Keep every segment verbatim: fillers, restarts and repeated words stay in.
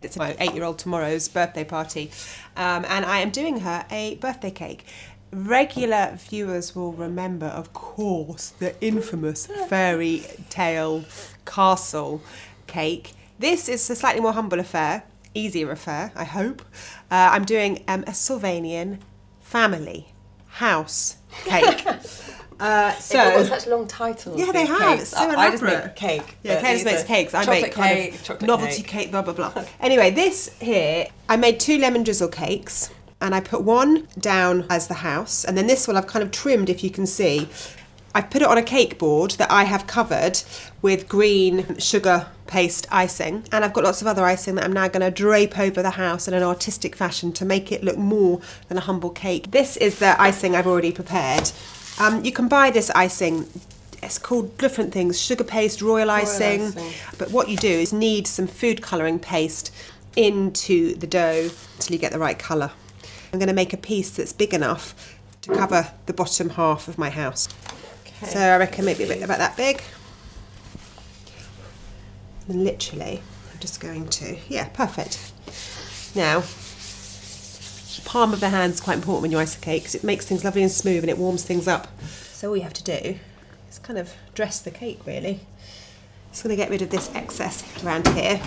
It's my eight-year-old tomorrow's birthday party, um, and I am doing her a birthday cake. Regular viewers will remember, of course, the infamous fairy tale castle cake. This is a slightly more humble affair, easier affair, I hope. Uh, I'm doing um, a Sylvanian family house cake. Uh, so they've got such long titles. Yeah, they have. It's so elaborate. I just make cake. Yeah, Claire just makes cakes. I make kind of novelty cake, blah blah blah. Anyway, this here, I made two lemon drizzle cakes, and I put one down as the house, and then this one I've kind of trimmed, if you can see. I've put it on a cake board that I have covered with green sugar paste icing, and I've got lots of other icing that I'm now going to drape over the house in an artistic fashion to make it look more than a humble cake. This is the icing I've already prepared. Um, you can buy this icing, it's called different things, sugar paste, royal icing. royal icing, but what you do is knead some food colouring paste into the dough until you get the right colour. I'm going to make a piece that's big enough to cover the bottom half of my house. Okay. So I reckon maybe a bit about that big. And literally, I'm just going to, yeah, perfect. Now, palm of the hand is quite important when you ice a cake because it makes things lovely and smooth and it warms things up. So all you have to do is kind of dress the cake, really. Just going to get rid of this excess around here.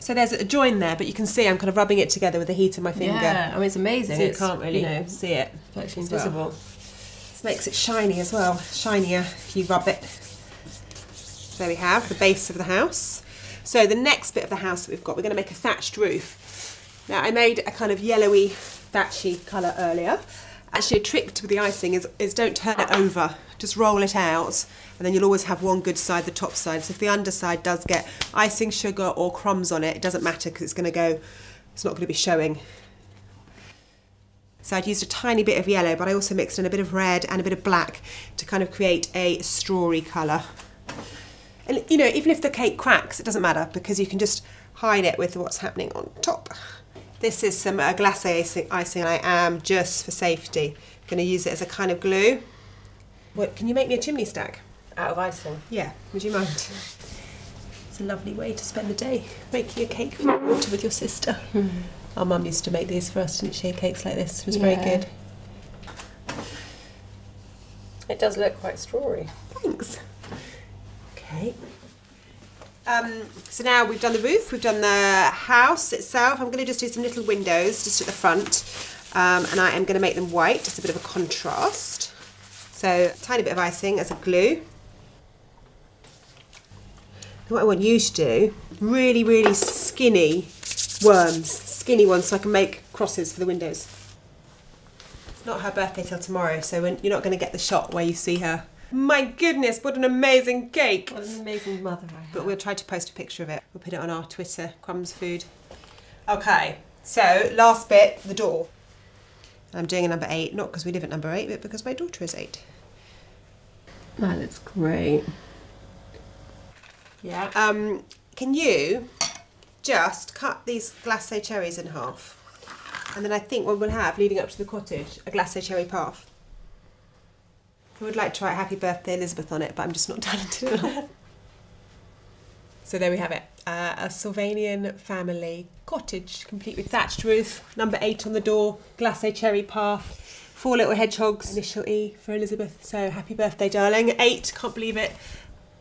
So there's a join there, but you can see I'm kind of rubbing it together with the heat of my finger. Yeah, I mean, it's amazing. So you it's, can't really you know, see it. It's actually invisible. Well. This makes it shiny as well, shinier if you rub it. There we have the base of the house. So the next bit of the house that we've got, we're going to make a thatched roof. Now I made a kind of yellowy, thatchy colour earlier. Actually a trick to the icing is, is don't turn it over, just roll it out, and then you'll always have one good side, the top side. So if the underside does get icing, sugar or crumbs on it, it doesn't matter because it's going to go, it's not going to be showing. So I'd used a tiny bit of yellow, but I also mixed in a bit of red and a bit of black to kind of create a strawy colour. And you know, even if the cake cracks, it doesn't matter because you can just hide it with what's happening on top. This is some uh, glacé icing, and I am, just for safety, going to use it as a kind of glue. What, can you make me a chimney stack? Out of icing? Yeah, would you mind? It's a lovely way to spend the day, making a cake from water with your sister. Mm-hmm. Our mum used to make these for us, didn't she? Cakes like this, it was yeah. very good. It does look quite strawy. Thanks. Okay. Um, so now we've done the roof, we've done the house itself. I'm going to just do some little windows just at the front, um, and I am going to make them white, just a bit of a contrast. So a tiny bit of icing as a glue. And what I want you to do, really, really skinny worms, skinny ones, so I can make crosses for the windows. It's not her birthday till tomorrow, so when, you're not going to get the shot where you see her. My goodness, what an amazing cake! What an amazing mother I have. But we'll try to post a picture of it. We'll put it on our Twitter, Crumbs Food. Okay, so last bit, the door. I'm doing a number eight, not because we live at number eight, but because my daughter is eight. That looks great. Yeah. Um, can you just cut these glacé cherries in half? And then I think what we'll have, leading up to the cottage, a glacé cherry path. I would like to write Happy Birthday Elizabeth on it, but I'm just not talented enough. So there we have it. Uh, a Sylvanian family cottage, complete with thatched roof, number eight on the door, glacé cherry path, four little hedgehogs, initial E for Elizabeth. So happy birthday, darling. Eight, can't believe it.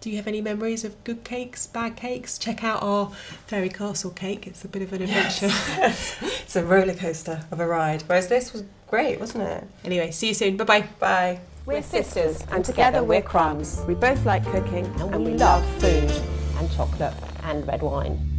Do you have any memories of good cakes, bad cakes? Check out our fairy castle cake. It's a bit of an adventure. Yes. It's a roller coaster of a ride. Whereas this was great, wasn't it? Anyway, see you soon. Bye-bye. Bye. -bye. Bye. We're sisters, and together we're Crumbs. We both like cooking, and we love food, and chocolate, and red wine.